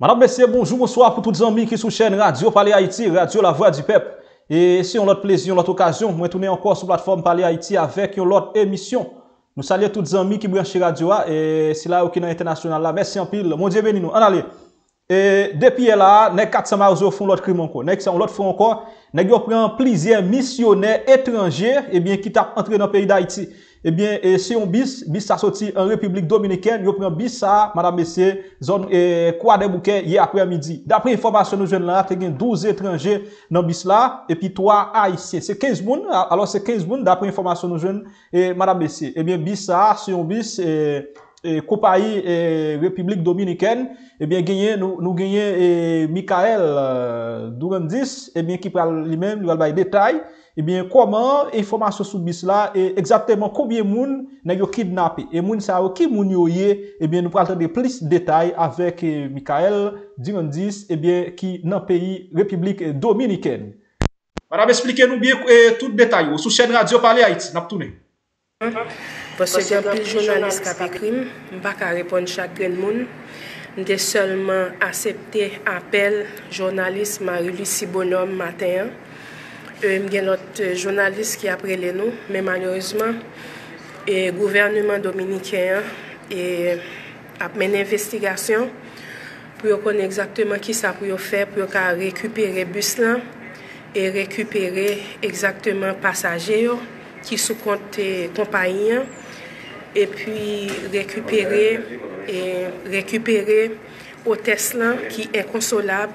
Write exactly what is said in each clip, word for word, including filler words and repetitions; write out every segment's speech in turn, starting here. Madame, Monsieur, bonjour, bonsoir pour tous les amis qui sont sur la chaîne Radio Palais Haïti, Radio La Voix du peuple. Et si on a plaisir, on a occasion, on retourne encore sur la plateforme Palais Haïti avec une autre émission. Nous saluons tous les amis qui branchent Radio A et c'est là au Kina International. Là. Merci en pile, mon Dieu béni nous. En allez. Et depuis là, les quatre cents Mawozo font l'autre crime encore. Les quatre cents l'autre font encore. Les gens prennent plusieurs missionnaires étrangers et bien qui tapent entrer dans le pays d'Haïti. Eh bien, et si on bis, bis ça sorti en République Dominicaine, yo prend bis ça, madame, messieurs, zone, eh, quoi des bouquets, hier après-midi. D'après information, nous jeunes là, t'es gain douze étrangers dans bis là, et puis trois haïtiens. C'est quinze moun, alors c'est quinze moun, d'après information, nous jeunes, et madame, messieurs. Eh bien, bis ça, si on bis, eh, eh, compagnie, eh, République Dominicaine, eh bien, gagné, nous, nous gagné, eh, Michael, euh, Dimondis, eh bien, qui parle lui-même, il va le détail. Eh bien, comment information sur bis là et exactement combien de monde n'a yo kidnappé et moun sa yo qui moun yo yé, eh bien nous pral tande plus de détails avec eh, Michael Dimondis eh bien qui dans pays République Dominicaine. Madame, expliquez-nous bien eh, tout détail sur chaîne Radio Palais Haïti, n'a tourné. Parce que les journalistes qui ont crime, on pas ka répondre chaque monde. J'ai seulement accepté appel journaliste Marie-Lucie Bonhomme matin. Il y a notre journaliste qui a pris les noms, mais malheureusement, le gouvernement dominicain a mené une investigation pour connaître exactement qui ça pour faire pour récupérer le bus et récupérer exactement les passagers qui sont sous compte compagnie et puis récupérer et récupérer l'hôtesse qui est inconsolable.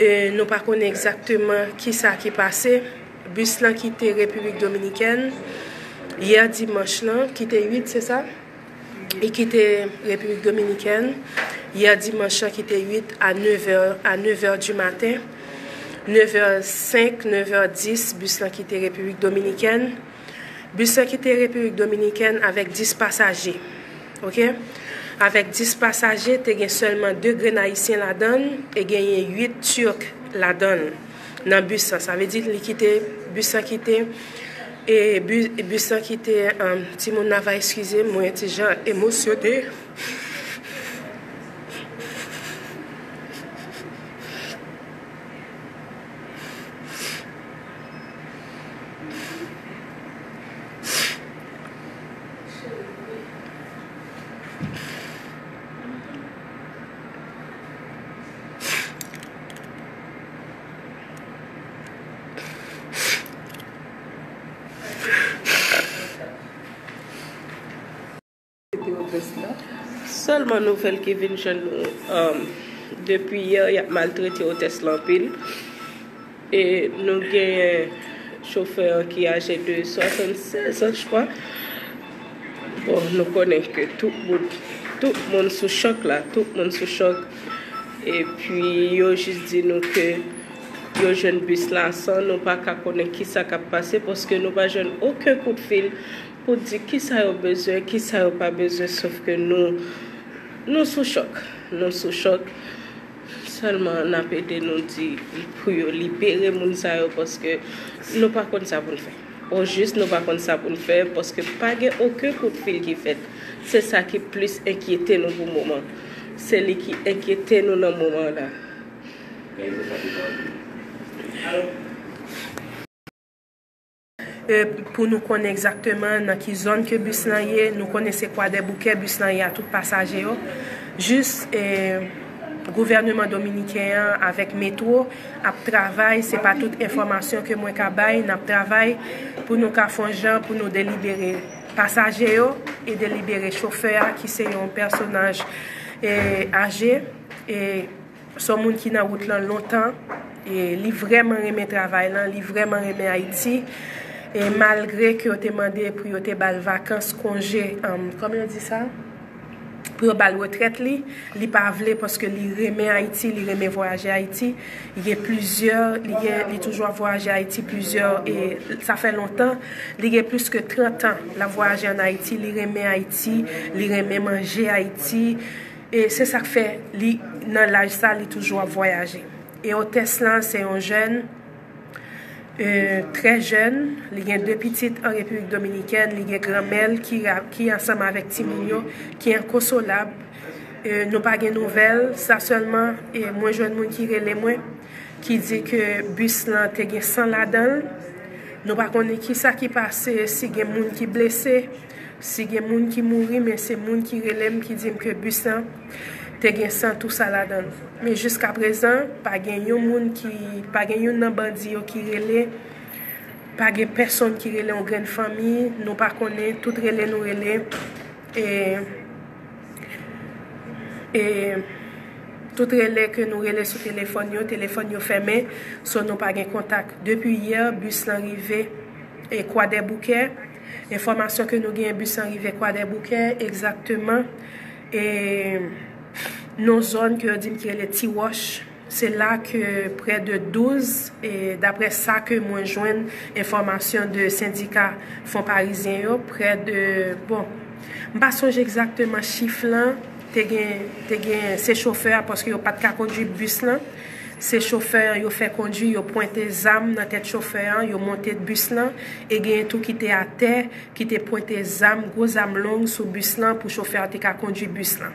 Euh, nous ne connaissons pas exactement qui ça qui passé. Le bus là qui était République Dominicaine. Hier dimanche là, qui était huit, c'est ça? Et qui était République Dominicaine. Hier dimanche là, qui était huit à neuf heures, à neuf heures du matin. neuf heures cinq, neuf heures dix, le bus là qui était République Dominicaine. Le bus là qui était République Dominicaine avec dix passagers. OK? Avec dix passagers, tu as seulement deux Grenadins là-dedans et huit Turcs là-dedans dans le bus. Ça veut dire qu'ils quittent le bus et le bus quittent. Si mon nava, excusez, moi, je suis émotionné. Seulement nouvelle qui vient euh, depuis hier, il y a maltraité au test lampine. Et nous avons un chauffeur qui est âgé de soixante-seize ans, je crois. Bon, nous connaissons que tout le monde, tout le monde sous choc là, tout le monde sous choc. Et puis, ils ont juste dit nous que les jeunes bus là, sans nous pas connaître qui ça a passé parce que nous pas jeune aucun coup de fil pour dire qui ça a besoin, qui ça a pas besoin, sauf que nous nous sous choc, nous sous choc. Seulement, on a pété nous dit pour libérer les gens parce que nous pas comme ça pour le faire. Au juste, nous pas comme ça pour le faire parce que pas aucun coup de fil qui fait. C'est ça qui plus inquiétait nous pour le moment. C'est lui qui inquiétait nous dans le moment là. Euh, pour nous connaître exactement dans quelle zone que bus là est, nous connaissons quoi des bouquets bus là à tout passager. Juste euh, gouvernement dominicain avec métro à travail, c'est pas toute information que moi cabaye, n'a travail pour nous faire pour nous délibérer passagers et délibérer chauffeur qui c'est un personnage et, âgé et son monde qui n'a route là longtemps et lui vraiment aimer travail là, lui vraiment aimer Haïti. Et malgré que vous avez demandé pour vous bal vacances, congé, um, comment on dit ça? Pour bal retraite, li, li pas vle parce que li remet Haïti, li remet voyager Haïti. Il y a plusieurs, li li toujours voyager Haïti plusieurs et ça fait longtemps. Il y a plus que trente ans la voyager en Haïti, li remet Haïti, li remet manger Haïti et c'est ça que fait li dans l'âge ça, li toujours voyager. Et au Tesla, c'est un jeune. Euh, très jeune, il y a deux petites en République Dominicaine, il y a grand-mère qui, qui ensemble avec Timounio, qui est inconsolable. euh, nous pas de nouvelles, ça seulement, et moi je ne qui relais moi qui dit que bus là te gen sans la dedans. Nous pas connait qui ça qui passé, si gen moun qui blessé, si gen moun qui mouri, mais c'est moun qui relèm qui dit que bus là te gen sans tout ça la dedans. Mais jusqu'à présent, pas gen yon moun qui pas gen yon nan bandi yo qui relè. Pas gen personne qui relè en grande famille, nous pas connait tout relè nous relè et et tout relais que nous relais sur téléphone yo téléphone yo fermé so nous pas gain contact depuis hier bus l'arrivée et quoi des bouquets information que nous gain bus arrivé quoi des bouquets exactement et nos zones que dit que les Tiwash c'est là que près de douze et d'après ça que moi joindre information de syndicat fonds parisien yo près de bon m'pas songe exactement chiffre là. Te gen ces chauffeurs parce qu'ils n'ont pas de cas conduire bus là. Ces chauffeurs, ils ont fait conduire, ils ont pointé des armes dans tête chauffeur, ils ont monté de bus là. Et ils ont tout qui était à terre, qui était pointé des armes, gros armes longues sur bus là pour chauffeur te ka conduire bus là.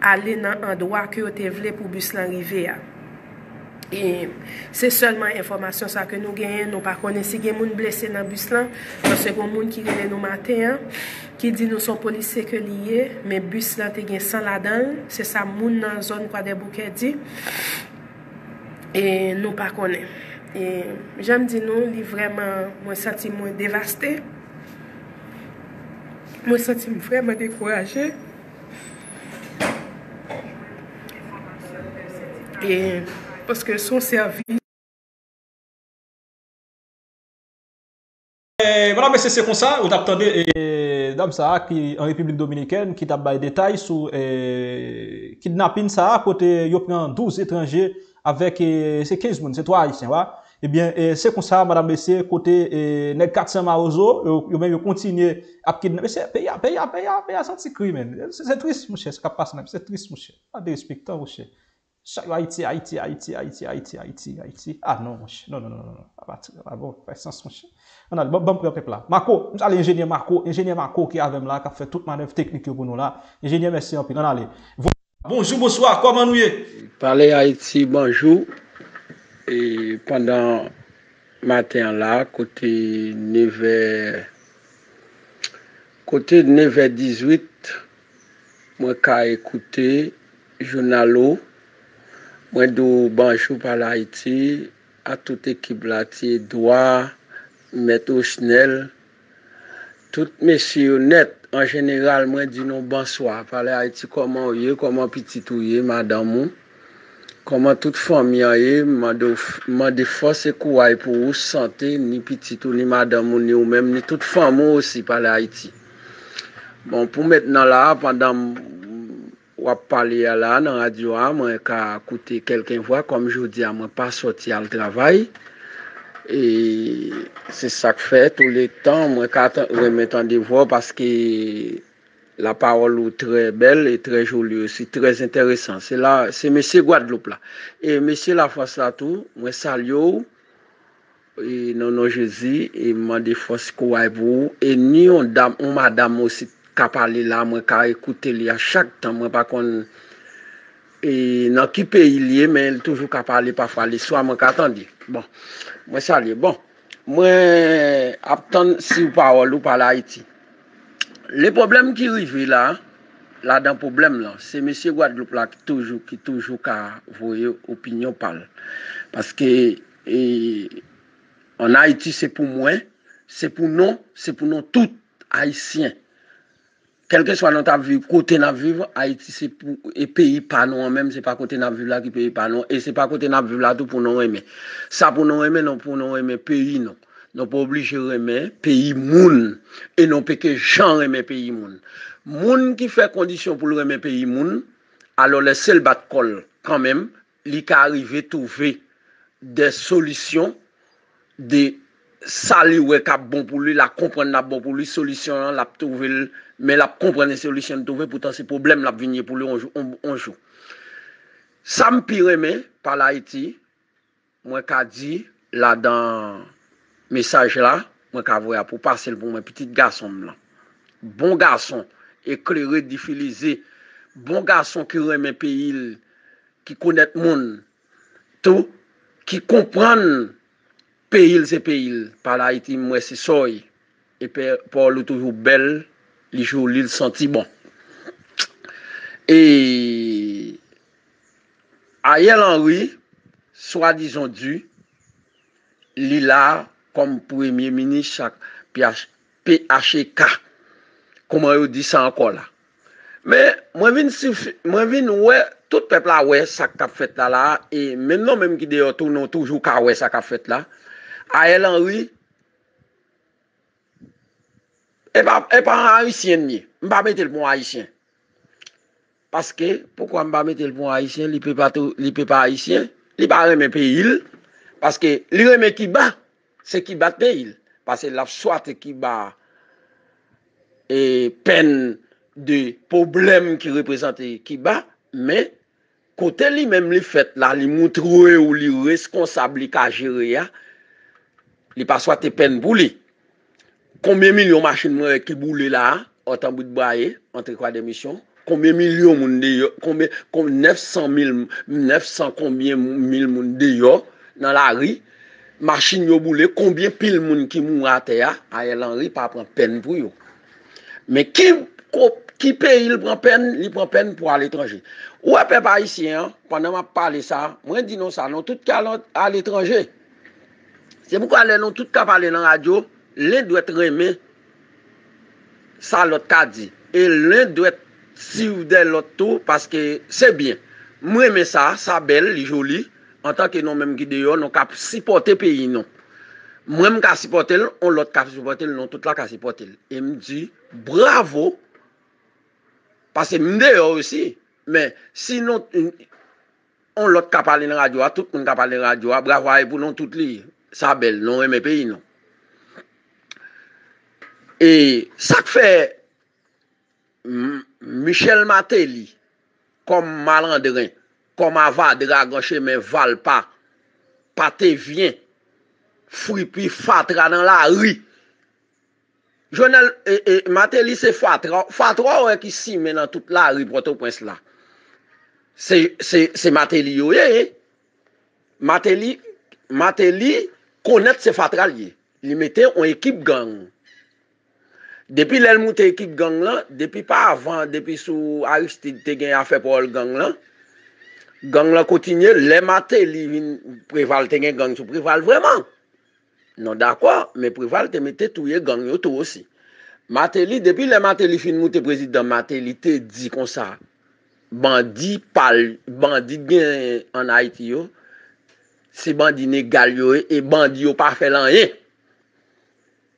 Aller dans un endroit que te vle pour bus là arriver. Et c'est seulement information ça que nous gagnons, nous pas connaissons si gen moun blessé dans bus là parce que gon moun qui relè nous matin. Qui dit nous sommes policiers que liés, mais bus là te gen sans la dedans, c'est ça moun dans zone quoi des bouquets dit et nous pas connaît. Et j'aime dire nous, li vraiment moi senti moi dévasté. Moi senti vraiment découragé. Et parce que son service et voilà, mais c'est comme ça, vous attendez dame ça qui en République dominicaine qui t'a bail détail sur eh, kidnapping ça côté yo prend douze étrangers avec eh, c'est quinze moun, c'est trois haïtiens voilà. Et bien eh, c'est comme ça madame Bessé côté eh, nèg quatre cents Mawozo yo, yo même yo continuer à kidnapper c'est pays pays pays senti crime c'est triste mon cher ce qui passe c'est triste mon cher pas de respect mon cher Haïti Haïti Haïti Haïti Haïti Haïti Haïti ah non mon cher non non non non pas pas bon pas sens mon cher. On a le bon, bon peuple là. Marco, nous allons l'ingénieur Marco, ingénieur Marco qui est avec là, qui a fait toute manœuvre technique pour nous là. Ingénieur, merci en plus. On allez. Bonjour, bonsoir, comment nous y Palais Haïti, bonjour. Et pendant matin là, côté neuf heures, côté neuf heures dix-huit, moi j'ai écouté journal, moi do bonjour Palais Haïti, à toute équipe là, qui doit Mettre Chanel, tout messieurs honnêtes, en général, moi dis non bonsoir. Parler Haïti, comment vous êtes, comment petit vous êtes, madame, comment toute famille est, m'a de force et courage pour vous santé, ni petit ou ni madame, ni ou même, ni toute femme aussi, parler Haïti. Bon, pour maintenant là, pendant ou parler là, dans la radio, moi qu'à écouter quelqu'un voix, comme je vous dis, moi pas sortir au travail. Et c'est ça que fait tout le temps, moi remettant des voix parce que la parole est très belle et très jolie aussi, très intéressante. C'est là, c'est monsieur Guadeloupe là. Et monsieur La France là tout, moi salue, et non non Jésus, et moi des forces quoi vous, et ni on dame, on madame aussi qu'a parlé là, moi qu'a écouté lui à chaque temps, moi pas qu'on et dans qui pays il est, mais elle toujours qu'à parler parfois les soirs, moi qu'attendez. Bon, moi salue. Bon, moi attend si vous parole ou parler Haïti. Les problèmes qui arrivent là, là dans problème là, c'est monsieur Guadeloupe là qui toujours qui toujours qu'a voyer opinion parle. Parce que et, en Haïti c'est pour moi, c'est pour nous, c'est pour nous tous haïtiens. Quel que soit notre vie, côté notre vie, Haïti c'est pour et pays pas nous même, c'est pas côté notre vie là qui pays pas nous et c'est pas côté notre vie là tout pour nous aimer. Ça pour nous aimer non pour nous aimer pays non. Non pas obligé aimer pays moun et non pas que gens aimer pays moun. Moun qui fait condition pour aimer pays moun, alors les seuls bat colle quand même, li ka arriver trouver des solutions des salut ouais cap bon pour lui la comprendre la bon pour lui solution la trouver mais la comprendre les solutions trouver pourtant ces problèmes la venir pour lui on joue ça me pire mais par l'Haïti moi qu'a dit là dans message là moi qu'a voyer pour passer pour mon petit garçon là bon garçon éclairé diffusé bon garçon qui aime un pays, qui connaît le monde, tout, qui comprend le pays, c'est pays. Par Haïti, moi, c'est ça. Et pour le toujours belle, les jours, l'île sentit bon. Et Ariel Henry, soi-disant dû, Lila comme premier ministre P H K. Comment vous dites ça encore là? Mais moi je viens ouais tout le peuple a ouais ça qu'a fait là là et maintenant même qui d'ailleurs tourne toujours qu'a ouais ça qu'a fait là. Ariel Henry et pas et pas haïtien ni. On va mettre le bon haïtien. Parce que pourquoi on va mettre le bon haïtien, il peut pas il peut pas haïtien, il pas aimer pays. Parce que l'homme qui bat, c'est qui bat pays. Parce que la soit qui bat et peine de problème qui représente qui bat, mais côté lui-même, les fait là, les montre ou les responsable qui a géré, les pas soit peine pour lui. Combien de millions de machines qui boulent là, autant bout de braille, entre quoi des missions? Combien de millions de combien neuf cent mille, neuf cents combien mille monde de dans la rue, machine yo boule, combien pile moun qui mou à terre, Ariel Henry pas prend peine pour yo. Mais qui, qui paye, il prend peine, il prend peine pour à l'étranger. Ou à peuple haïtien, pendant que je parle ça, moi dis non ça, non tout cas à l'étranger. C'est pourquoi les non tout cas parler dans la radio, l'un doit être aimé, ça l'autre qu'a dit. Et l'un doit être suivre de l'autre tout, parce que c'est bien. Moi aimé ça, ça belle, joli. En tant que nous même qui dehors nous cap supporter pays non moi même cap supporter on l'autre cap supporter non toute la cap supporter et me dit bravo parce que me dehors aussi mais sinon on l'autre cap parler dans radio tout le monde cap parler radio bravo à pour nous toutes les ça belle non aimer pays non et ça fait Michel Martelly comme malandrin comme avant de ragancher mais val pas pâté vient fripi fatra dans la rue Jovenel et, et Martelly c'est fatra fatra ouais qui si mais dans toute la rue Port-au-Prince là c'est c'est c'est Martelly yo eh Martelly Martelly connaît ces fatra lié il mettait en équipe gang depuis l'elle monte équipe gang là depuis pas avant depuis sous Aristide te gagne affaire pour le gang là gang la continue, les matins, ils prévalent, ils gang ils prévalent vraiment. Non, d'accord, mais prévalent, ils mettent tout les gangs aussi. Martelly, depuis les matins, ils finissent, le président Martelly te dit comme ça, bandit pal, bandit bien en Haïti, c'est bandit négal et bandit pas fait rien.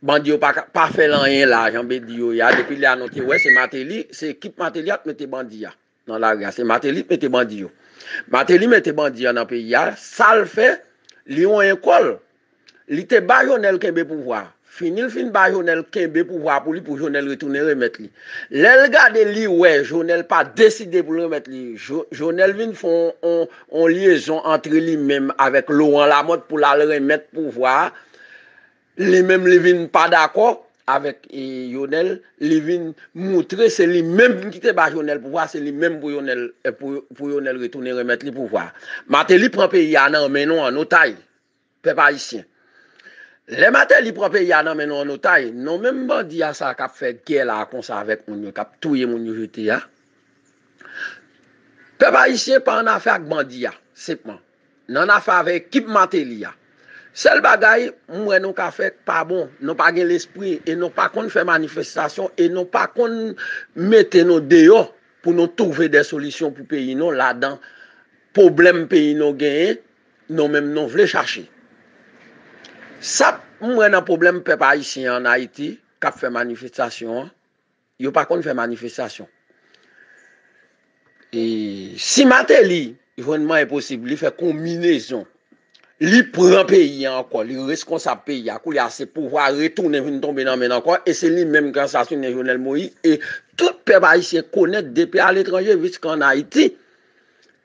Bandit pas fait rien là, j'en ai dit, depuis les annoncés, ouais, c'est Martelly, c'est équipe Martelly qui mette bandit dans la rue, c'est Martelly qui mette bandit. Martelly mette bandit dans le pays, ça le fait, li ont un col. Li te ba Jovenel Kembe pouvoir. Finil fin ba Jovenel Kembe pouvoir pour lui pour Jovenel retourner remettre lui. L'el gade li ouais, Jovenel pas décidé pour remettre lui. Jovenel vin font on, on liaison entre lui-même avec Laurent Lamothe pour la remettre pouvoir. Lui même li vin pas d'accord avec Jovenel, li vin montrer c'est lui même qui te ba Jovenel pouvoir, c'est lui même pour Jovenel pour pour Jovenel retourner remettre le pouvoir. Martelly prend pays nan men nou en otage. Peuple haïtien. Les Martelly prend pays nan men nou en otage, non même bandi a ça qu'a fait guerre là comme ça avec moun yo qu'a touyer moun yo jeté a. Peuple haïtien pas en affaire avec bandi a, simplement. Nan affaire avec équipe Martelly a. Seul bagaille, moi non qu'a fait pas bon, non pas gain l'esprit et non pas qu'on fait manifestation et non pas qu'on mette nos dehors pour nous trouver des solutions pour pays non là-dedans problème pays non gagné, non même non voulait chercher. Ça moi un problème peuple haïtien en Haïti qu'a fait manifestation, yo pas qu'on fait manifestation. Et si Martelly, vraiment impossible, il fait combinaison li prend pays encore, li responsable pays a coulé assez pouvoir retourner venir tomber dans main encore et c'est lui même qui assassine Jovenel Moïse et tout peuple haïtien connaît depuis à l'étranger jusqu'en Haïti.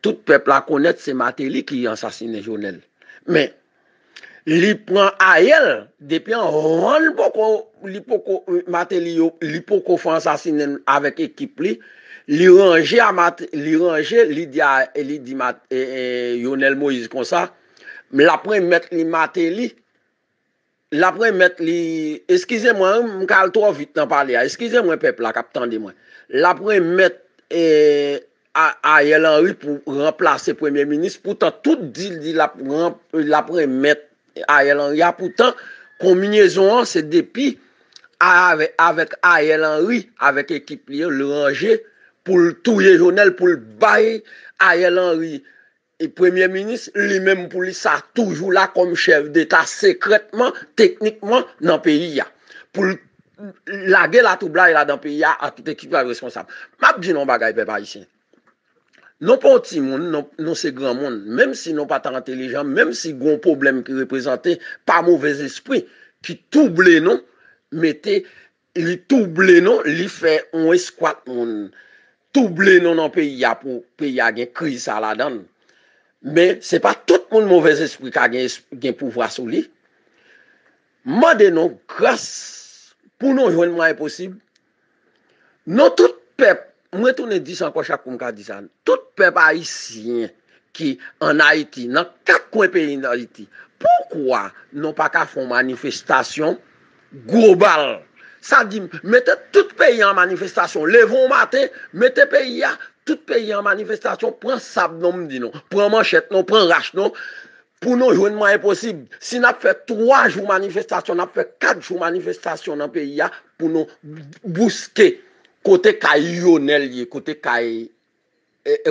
Tout peuple la connaît c'est Martelly qui assassine Jovenel. Mais li prend Ariel depuis en rond beaucoup li poko Martelly li poko assassiner avec équipe li li ranger li ranger li di li di Jovenel Moïse comme ça, l'après mettre li Martelly, l'après mettre li, excusez-moi, m kal trop vite nan parler, excusez-moi peuple la k'ap tande moi, l'après mettre Ariel Henry pour remplacer premier ministre, pourtant tout dit l'après mettre Ariel Henry, pourtant combinaison c'est depuis avec avec Ariel Henry avec équipe le ranger pour tout Jovenel pour le bailler Ariel Henry et premier ministre lui-même pour lui ça toujours là comme chef d'état secrètement techniquement dans pays pour la guerre la trouble là dans pays à toute équipe responsable m'a dit non bagaille peuple haïtien non pas petit monde non non c'est grand monde même si non pas tant intelligent même si gon problème qui représenté par mauvais esprit qui trouble non mettez les troublés non les fait on escouade on troublé non dans pays a pour pays a gain crise à la donne mais c'est pas tout le monde mauvais esprit qui a gain pouvoir sur lui mandez non grâce pour nous joindre moins impossible non tout peuple moi tourner dit encore chaque comme dit ça tout peuple haïtien qui en Haïti dans quatre coins pays d'Haïti pourquoi non pas qu'à font manifestation global. Ça dit, mettez tout pays en manifestation. Levons matin, mettez pays à tout pays en manifestation. Prends sable, non, me dit non. Prends manchette, non, prends rache, non. Pour nous, joindre impossible. Si nous avons fait trois jours manifestation, nous avons fait quatre jours manifestation dans le pays pour nous bousquer. Côté Kayonel, côté Kay.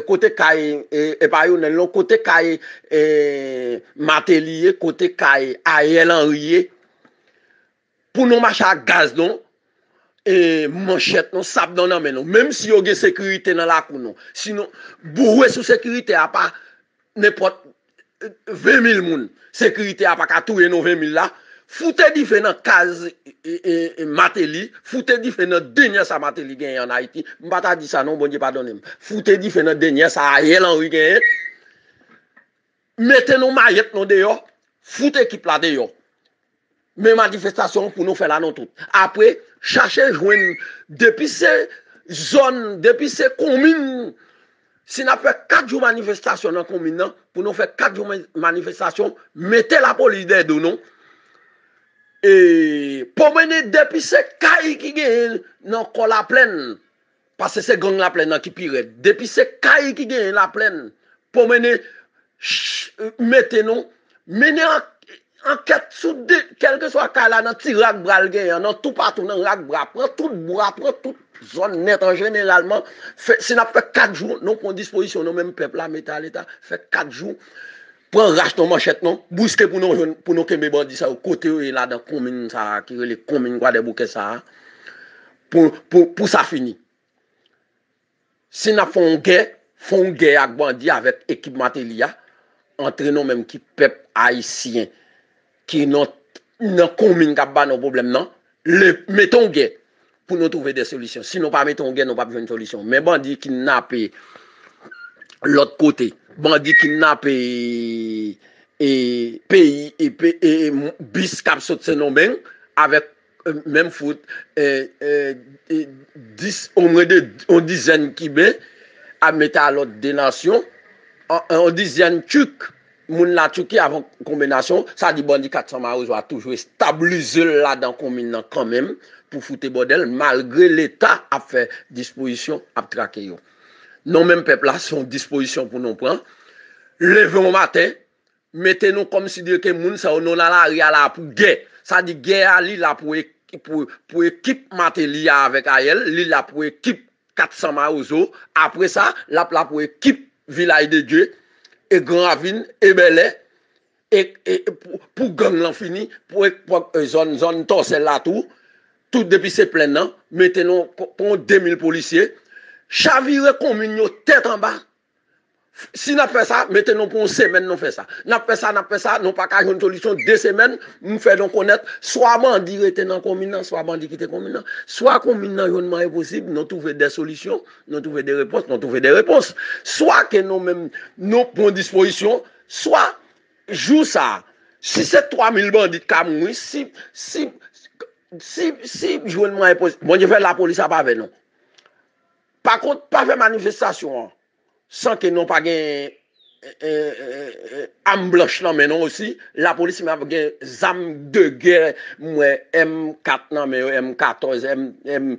Côté Kay, et pas Yonel, non, côté Kay Martelly, côté Kay Ariel Henry. Pour nous marcher à gaz non et manchette non sable non mais non même si on a sécurité dans la cour non sinon bourré sous sécurité à pas n'importe vingt mille moun sécurité à pas qu'à touyer nos vingt mille là foutez différents cases et Martelly foutez différents derniers ça Martelly gagne en Haïti m'pas dit ça non bon Dieu pardonnez foutez différents derniers ça Ariel Henry gagne mettez nos maillettes non dehors foutez équipe là dehors. Mais manifestation pour nous faire là non tout. Après, chercher joindre depuis ces zones, depuis ces communes. Si nous fait quatre jours manifestation dans commune, pour nous faire quatre jours manifestation, mettez la police des deux non. Et pour mener depuis ces cailles qui gagnent dans la plaine, parce que c'est gang la plaine qui pire. Depuis ces cailles qui gagnent la plaine, pour mener, mettez nous, mener en enquête sous de quel que soit cas là dans tirac bral gain dans tout partout dans rac bras prend tout bras prend toute zone net en généralement si n'a fait quatre jours non prend disposition non même peuple là mettre à l'état fait quatre jours prend rache ton manchette non bousquer pour nous pour nous kembe bandi ça au côté là dans commune ça qui les communes quoi des bouquets ça pour pour pour ça fini si n'a font guerre font guerre avec bandi avec équipe Martelia entre nous même qui peuple haïtien qui n'ont commune qui pas nos problèmes non le mettons guerre pour nous trouver des solutions sinon pas mettons guerre nous pas besoin de solution mais bandit kidnappé l'autre côté bandit kidnappé et pays et et bis cap sauter non ben avec même foot dix au moins de on dizaine qui ben à mettre à l'autre des nations on dizaine tuc moun la Turquie avant combination ça dit bandi quatre cents Mawozo a toujours stabilisé là dans commune quand même pour foutre bordel malgré l'état a fait disposition a traquer yo non même peuple là sont disposition pour nous prendre lever au matin mettez nous comme si dire que moun ça non la la là pour guerre ça dit guerre li là pour pour pour équipe Martelly avec Ariel li là pour équipe quatre cents Mawozo après ça la là pour équipe village de Dieu et Grand Ravine, et Belay, et, et pour, pour gang l'infini, pour, pour euh, zone, zone torselle là tout, tout depuis c'est plein non, mettez-nous pour deux mille policiers, chavire commune tête en bas. Si n'a fait ça, mettez-nous pour une semaine, nous fait ça. N'a fait ça, n'a fait ça, non pas qu'à une solution, deux semaines, nous faisons connaître, soit bandit était dans commune, soit bandit qui était commune, soit commune dans le monde impossible, nous trouvons des solutions, nous trouvons des réponses, nous trouvons des réponses. Soit que nous-mêmes, nous prenons disposition, soit, joue ça. Si c'est trois mille bandits qui ont mouru, si, si, si, si, si, je veux le monde impossible, bon, je fais la police à pas avec nous. Par contre, pas de manifestation. Sans que nous pas gagné âme blanche non mais non aussi la police m'a gagné âme de guerre M quatre non mais M quatorze M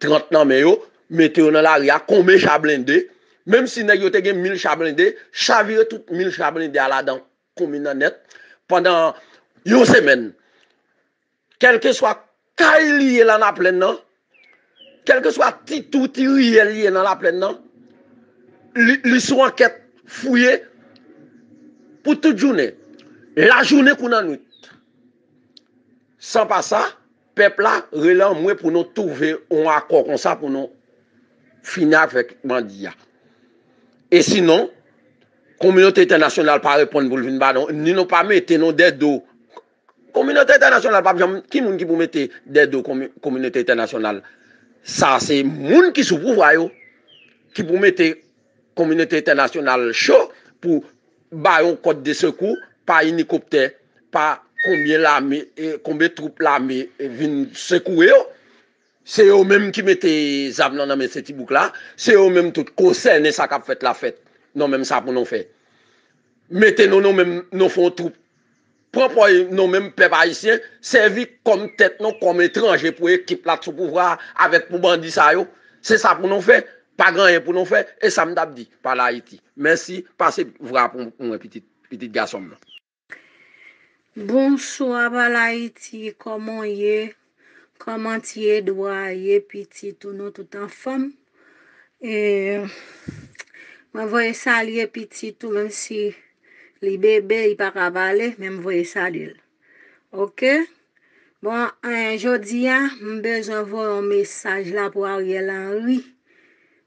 trente non mais mettez-vous dans l'arrière combien chars blindés même si nèg yo te gagné mille chars blindés chavirer tout mille chars blindés à la dans commune net pendant une semaine quel que soit caille lié là dans plaine non quel que soit tout tiré lié dans la plaine non les sous enquête fouillée pour toute journée. La journée qu'on a nuit. Sans pas ça, peuple là relance moi pour nous trouver un accord comme ça pour nous finir avec Mandia. Et sinon, communauté internationale pas répondre pour venir badon, ni nous pas mettre non des dos. Communauté internationale pas qui monde qui pour mettre des dos communauté internationale. Ça c'est monde qui sous pouvoir yo qui pour mettre communauté internationale chaud pour bailler un code de secours, pas hélicoptère, pas combien l'armée, combien de troupes l'armée viennent secouer. C'est eux-mêmes qui mettent les armes dans ces petits boucs-là. C'est eux-mêmes qui concernent ça qui a fait la fête. Non, même ça pour nous faire. Mettez-nous nous-mêmes, nous faisons troupes. Propre nous-mêmes, peuple haïtien, servir comme tête, non comme étranger pour équipe là sous pouvoir avec pour bandit ça. C'est ça pour nous faire. Pas grand pour nous faire, et ça me dit, par la Haïti. Merci, passez voir pour un petit, petit garçon. Bonsoir, par la Haïti, comment est comment est doit est petit, tout nous, tout en femme. Et, moi, voyez ça, il est petit, tout, même si les bébés, ils pas avaler, mais vous voyez ça, il ok? Bon, aujourd'hui, j'ai besoin de voir un message là pour Ariel Henry.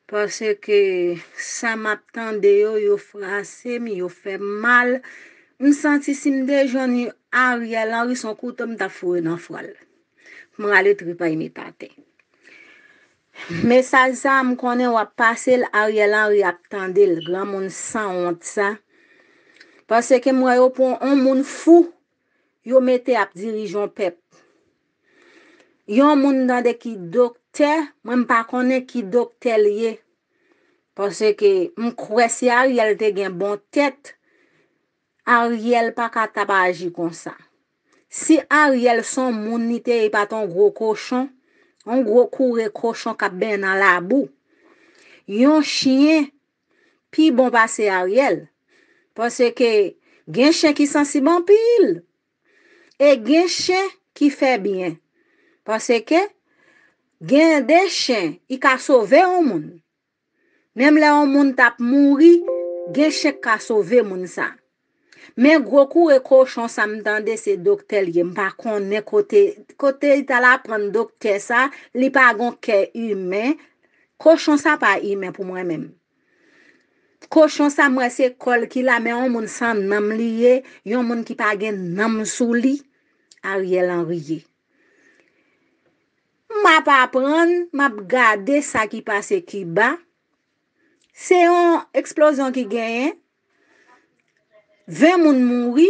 Parce que ça m'attendait de yo, yo frassé, mais yo fait mal. Je senti si m'de jouni Ariel Henry son couteau m'ta fourré dans fral. M'rale tripay me tante. Mais ça ça me connaît ou passer Ariel Henry attendait le grand monde sans honte ça. Parce que moi yo pour un monde fou, yo mettait à dirigeant peuple. Yon moun dans de qui docteur, même pas connaît qui docteur lié. Parce que m'croit si Ariel te gen bon tête, Ariel pas ka tabaji comme ça. Si Ariel son moun ni te pas ton gros cochon, un gros couré cochon ka ben dans la boue. Yon chien pi bon passer Ariel. Parce que gen chien qui sensible en pile et gen chien qui fait bien. Parce que, gen des chiens, ils ka sauvé un moun. Même là, un moun tap mouri, gen chien ka sauvé moun sa. Mais gros coup et cochon, ça m'tende se docteur li, m'pa konne côté, côté il ta la prendre docteur ça, li pa gon ke humain, cochon ça pa humain pour moi-même. Cochon ça moi c'est kol ki la, mais un moun sans nam lié, yon moun ki pa gen nam sou li, Ariel Henry. M'a pas prendre, m'a garder ça qui passe qui bas. C'est une explosion qui gagne. vingt moun mouri.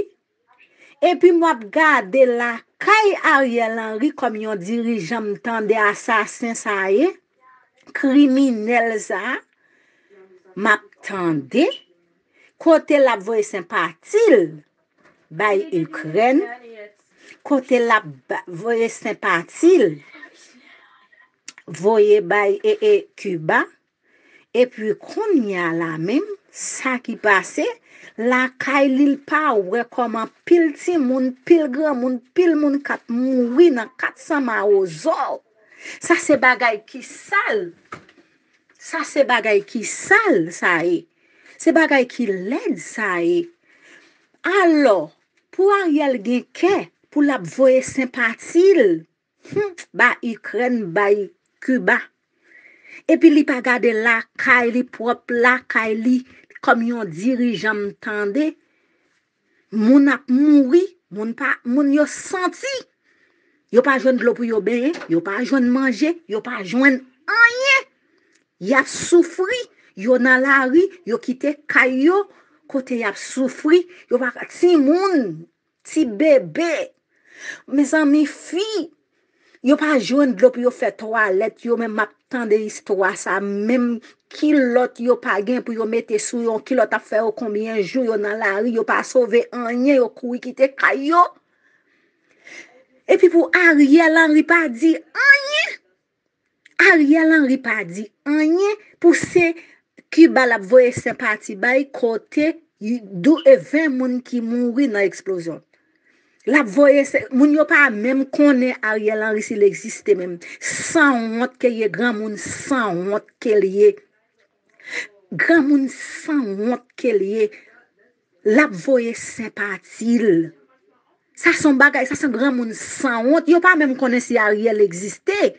Et puis m'a garder la caille Ariel Henry comme yon dirigeant m'tande assassin ça y est. Criminel ça. M'a tande côté la voix sympathie bay Ukraine. Côté la voix sympathie voyez bay et e, Cuba et puis qu'on y a la même ça qui passait la Kailil pa ouais comment pile ti moun pile grand moun pile moun kat mouri dans quatre cents Mawozo ça c'est bagay qui sale ça c'est bagay qui sale ça est c'est bagay qui laid ça est alors pour Ariel Genke pour la voyer sympathie hmm, ba Ukraine ba Cuba. Et puis, il pas gardé la caille propre, la caille comme yon dirigeant m'tande. Moun ap mouri, moun pa, moun yo senti. Yo pa jwenn de l'eau pour yo ben, yo pa jwenn manger, yo pa jwenn rien. Y a souffri, yo nan la rue, yo kite caille yo, kote y a souffri, yo pa ti moun, ti bébé. Mes amis filles, Yo pas joindre de l'eau pour yo faire toilette, yo même m'attend de histoire ça même qui l'autre yo pas gain pour yo mettre sous yon qui l'autre a fait combien jour yo dans la rue yo pas sauvé rien yo couri quitter caillou. Et puis pour Ariel Henry pas dit rien. Ariel Henry pas dit rien pour ces qui bala voyer sympathie bay côté d'où et vingt moun qui mouri dans explosion. La voye, moun yo pas même connaît Ariel Henry s'il existait même. Sans honte qu'il y ait grand moun, sans honte qu'il y ait. Grand moun, sans honte qu'il y ait. La voye sympathie. Ça son bagay, ça son grand moun, sans honte. Yo pas même connaît si Ariel existait.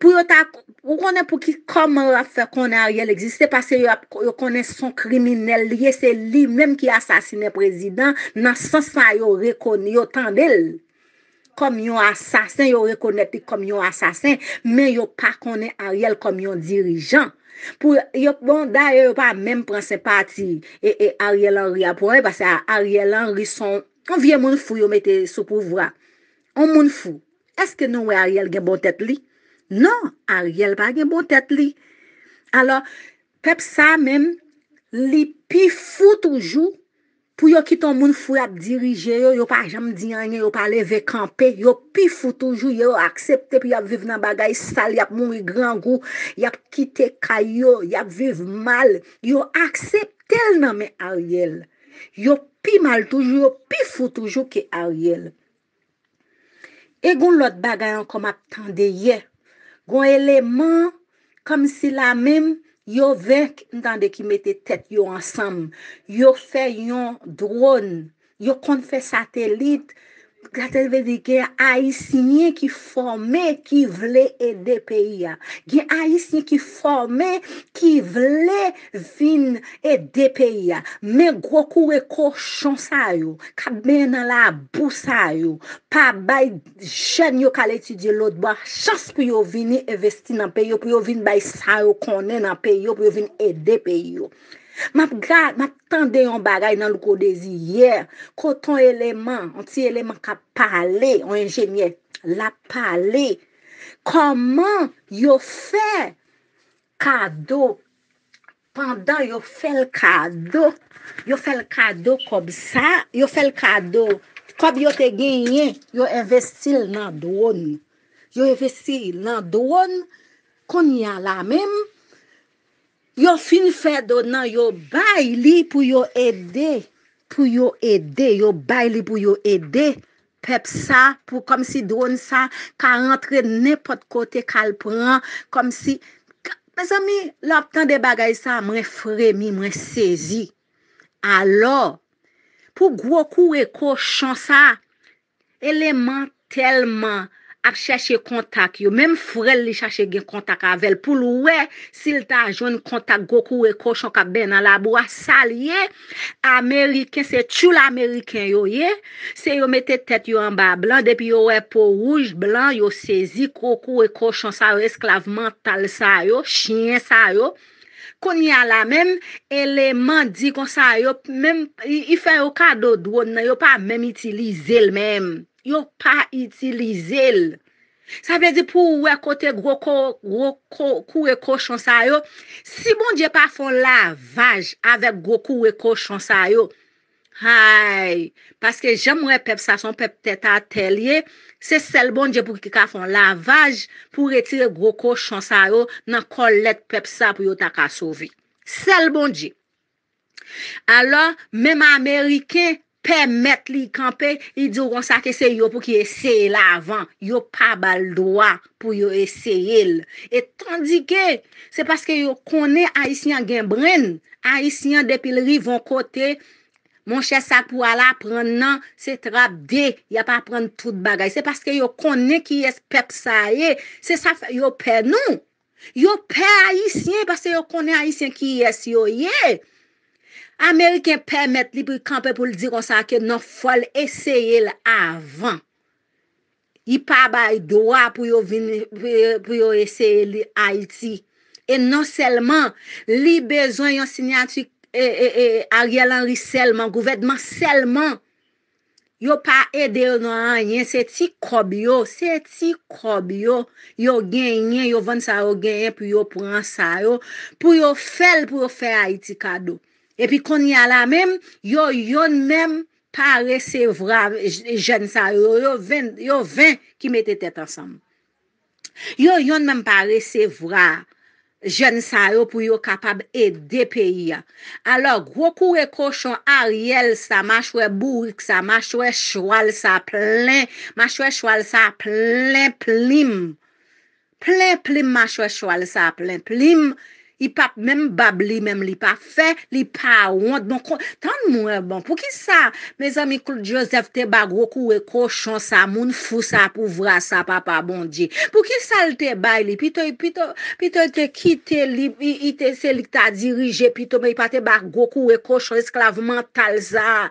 Pour yo ta, ou connaît pour qui, comment a fait qu'on Ariel existait, parce que yo connaît son criminel lié, c'est lui-même qui assassiné président, dans sens ça yo reconnaît, yo tendel, comme yon assassin, yo reconnaît comme yon assassin, mais yo pas connaît Ariel comme yon dirigeant. Pour yo, bon, d'ailleurs, yo pas même prendre ses parti, et, et Ariel Henry a pour parce que Ariel Henry son, on vient moun fou yo mette sous pouvoir. On moun fou. Est-ce que nous, Ariel, gen bon tête li? Non, Ariel pa gen bon tête li. Alors, pep sa même, li pi fou toujours, pour yo ki ton moun fou ap dirige yo, yo pa jam di anye, yo pa leve kampe, yo pi fou toujours, yo accepte, puis yap viv nan bagay sal, yap mouri grand goût, yap kite kayo, yap viv mal, yo accepte l nan men Ariel. Yo pi mal toujours, yo pi fou toujours que Ariel. Et gon l'autre bagay an kom ap tande ye. Gon élément comme si la même yo vek n'tande ki mette tête yo ensemble yo fait yon drone yo kon fait satellite gatel veut dire que haïtien qui formé qui voulait aider pays a gen haïtien qui formé qui voulait vinn aider pays a mais gros koure cochon sa yo ka ben dans la boussa yo pa bay jeune yo ka étudier l'autre bois chance pour yo venir investir dans pays yo pour yo vinn bay sa yo connait dans pays yo pour yo vinn aider pays yo. M'a tende yon bagay dans le code hier, quand un élément, un petit élément qui a parlé, un ingénieur, l'a parlé. Comment yon fait cadeau? Pendant yon fait le cadeau, yon fait le cadeau comme ça, yon fait le cadeau. Comme yon te gagné, yon investi dans drone. Yon investi dans drone, qu'on y a la même. Yo fin fait donnant yo bay li pour yo aider pour yo aider yo bay li pour yo aider pep ça pour comme si drone ça ka rentrer n'importe côté k'al prend comme si mes amis l'obtan des bagay ça m'en frémi m'en saisi alors pour gros coué cochon ça élément tellement à chercher contact yo même frère li chercher gen contact avec pour ouais s'il ta joine contact gokou et cochon ka ben dans la bois salié américain c'est tout l'américain yo ye c'est yo mette tête yo en bas blanc depuis yo ouais peau rouge blanc yo saisi gokou et cochon ça esclave mental ça yo chien ça yo qu'on y a la même élément dit comme ça yo même il fait au cadeau drone yo pas même utiliser le même. Yo pas utilisé. Ça veut dire pour ouais côté gros gros gros coué cochon ça yo, si bon Dieu pas font lavage avec gros coué cochon ça yo. Hay, parce que j'aimerais peuple ça son peuple tête à telier, c'est seul bon Dieu pour qui ka font lavage pour retirer gros cochon ça yo dans collet peuple ça pour yo ta ka sauver. Seul bon Dieu. Alors même américain permettre li camper, ils diront ça que c'est yo pour qui essayer l'avant, yo pas bal droit pour yo essayer. Et tandis que c'est parce que yo connaît haïtien gen brain, haïtien depuis le rive on côté mon cher ça pour aller prendre non, c'est trap dé, y a pas prendre tout bagay. C'est parce que yo connaît qui est pep ça yé, c'est ça yo perd nous. Yo perd haïtien parce que yo connaît haïtien qui est yo yé. Américain permettent li pou camper pour dire on ça que non faut essayer avant. Il pas bay droit pour yo venir pour yo essayer Haïti. Et non seulement li besoin yon signature et, et, et Ariel Henry seulement gouvernement seulement Yo pas aidé non rien, c'est ti cob yo, c'est ti cob yo, yo gagné, yo vend ça yo gagné puis yo prend ça yo, pour yo faire pour faire Haïti cadeau. Et puis qu'on y a la même, yo yon même pas recevoir jeune ça yo, yo vingt, yo vingt qui mettait tête ensemble. Yo yon même pas recevoir jeune ça yo pour yo capable aider pays. Alors gros couré cochon Ariel ça marche ouais bourrique ça marche ouais choual ça plein marche ouais choual ça plein plim plein plim marche ouais choual ça plein plim il pas même babli même li pas fait li pas honte donc tant moi bon pour qui ça mes amis Claude Joseph te ba gros couré cochon ça moun fou ça pour voir ça papa bon Dieu pour qui ça te ba li puis plutôt plutôt te quitter li il te c'est li t'a dirigé plutôt mais pas te ba gros couré cochon esclave mental ça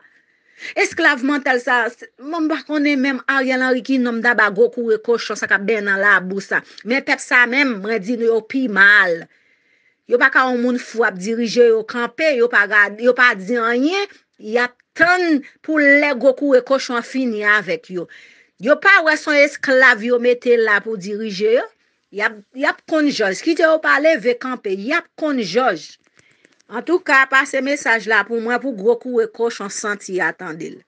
esclave mental ça mon pas connait même Ariel Henry qui nom da ba gros couré cochon ça ka ben dans la boue ça mais peuple ça même moi dit yo pi mal. Yo pas ka on moun fou ap dirige yo camper, yo pas yo pas di rien, y a tant pour les gokou et cochon fini avec yo. Yo pas ouais son esclave yo mette là pour diriger yo. Y a y a kon George qui te yo pas lever camper, y a kon George. En tout cas, passe message là pour moi pour gokou et cochon senti attendel.